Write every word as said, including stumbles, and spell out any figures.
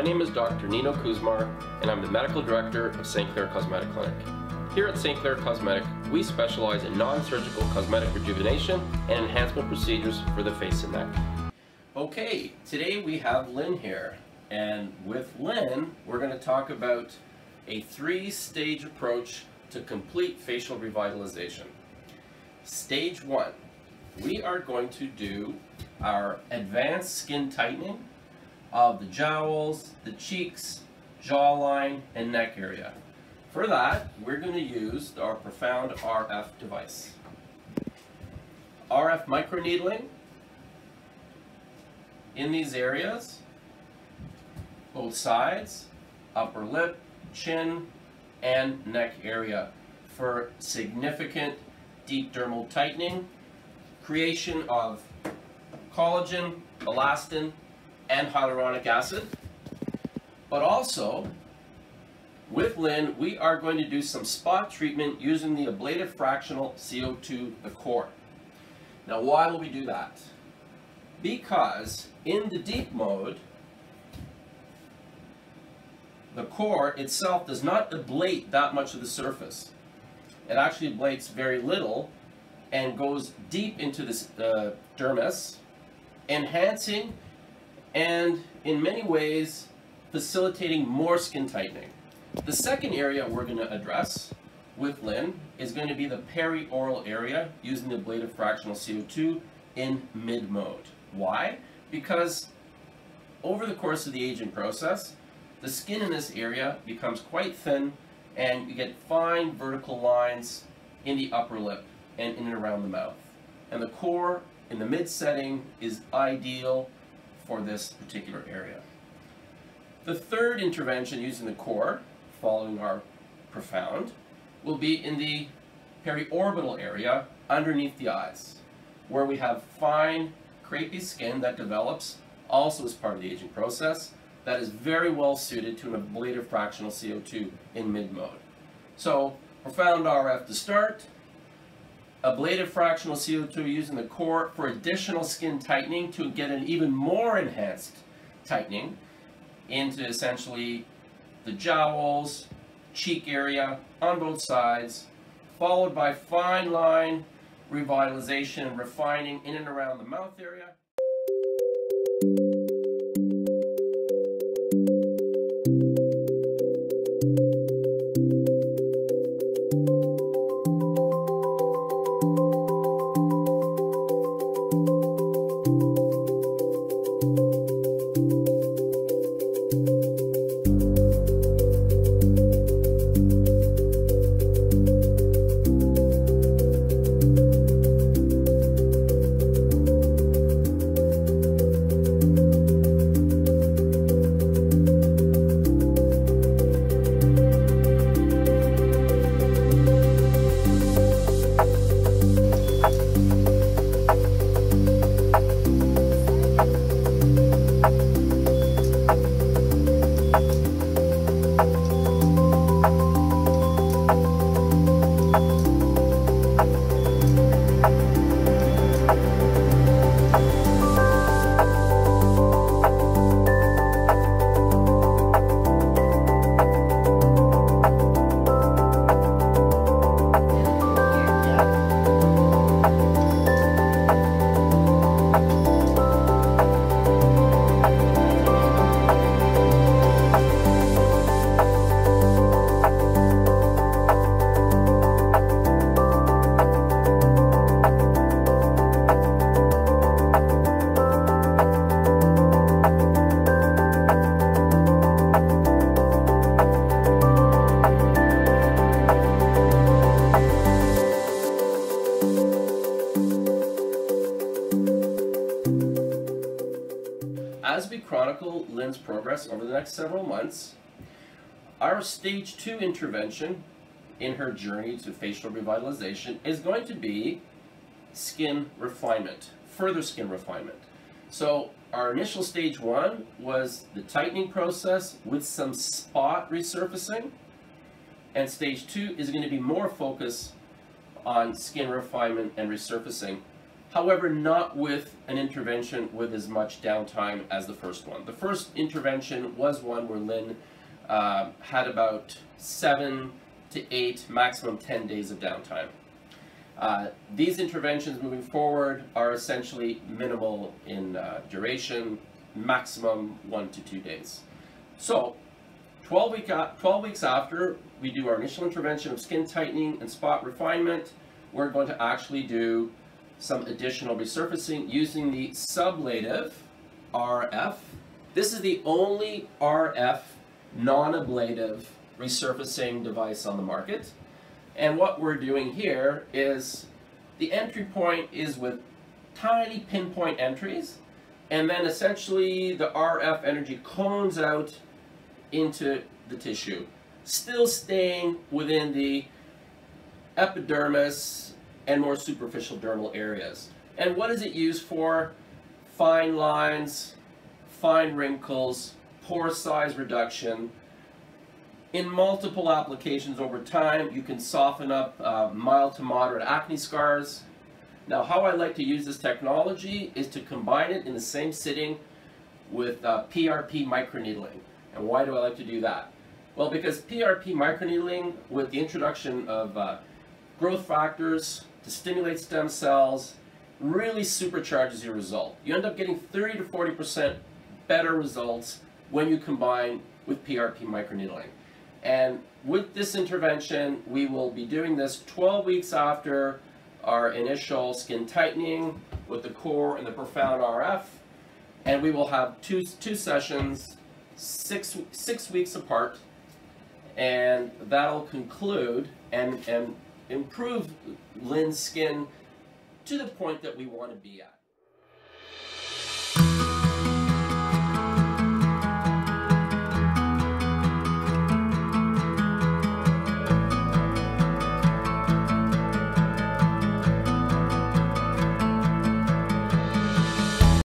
My name is Doctor Nino Kuzmar, and I'm the Medical Director of Saint Clair Cosmetic Clinic. Here at Saint Clair Cosmetic, we specialize in non-surgical cosmetic rejuvenation and enhancement procedures for the face and neck. Okay, today we have Lynn here, and with Lynn, we're going to talk about a three-stage approach to complete facial revitalization. Stage one, we are going to do our advanced skin tightening of the jowls, the cheeks, jawline, and neck area. For that, we're going to use our Profound R F device. R F microneedling in these areas, both sides, upper lip, chin, and neck area for significant deep dermal tightening, creation of collagen, elastin, and hyaluronic acid. But also, with Lynn, we are going to do some spot treatment using the ablative fractional C O two, the core. Now, why will we do that? Because in the deep mode, the core itself does not ablate that much of the surface. It actually ablates very little and goes deep into the uh, dermis, enhancing and in many ways facilitating more skin tightening. The second area we're going to address with Lynn is going to be the perioral area using the ablative fractional C O two in mid-mode. Why? Because over the course of the aging process, the skin in this area becomes quite thin and you get fine vertical lines in the upper lip and in and around the mouth. And the core in the mid setting is ideal for this particular area. The third intervention using the core, following our Profound, will be in the periorbital area underneath the eyes, where we have fine, crepey skin that develops also as part of the aging process that is very well suited to an ablative fractional C O two in mid-mode. So, Profound R F to start, ablative fractional C O two using the core for additional skin tightening to get an even more enhanced tightening into essentially the jowls, cheek area on both sides, followed by fine line revitalization and refining in and around the mouth area. As we chronicle Lynn's progress over the next several months, our stage two intervention in her journey to facial revitalization is going to be skin refinement, further skin refinement. So our initial stage one was the tightening process with some spot resurfacing, and stage two is going to be more focus on skin refinement and resurfacing however not with an intervention with as much downtime as the first one. The first intervention was one where Lynn uh, had about seven to eight, maximum ten days of downtime. Uh, these interventions moving forward are essentially minimal in uh, duration, maximum one to two days. So twelve, week, twelve weeks after we do our initial intervention of skin tightening and spot refinement, we're going to actually do some additional resurfacing using the sublative R F. This is the only R F non-ablative resurfacing device on the market. And what we're doing here is the entry point is with tiny pinpoint entries, and then essentially the R F energy cones out into the tissue, still staying within the epidermis and more superficial dermal areas. And what is it used for? Fine lines, fine wrinkles, pore size reduction. In multiple applications over time, you can soften up uh, mild to moderate acne scars. Now, how I like to use this technology is to combine it in the same sitting with uh, P R P microneedling. And why do I like to do that? Well, because P R P microneedling, with the introduction of uh, growth factors to stimulate stem cells, really supercharges your result. You end up getting thirty to forty percent better results when you combine with P R P microneedling. And with this intervention, we will be doing this twelve weeks after our initial skin tightening with the core and the profound R F. And we will have two, two sessions, six, six weeks apart. And that'll conclude and, and improve Lynn's skin to the point that we want to be at.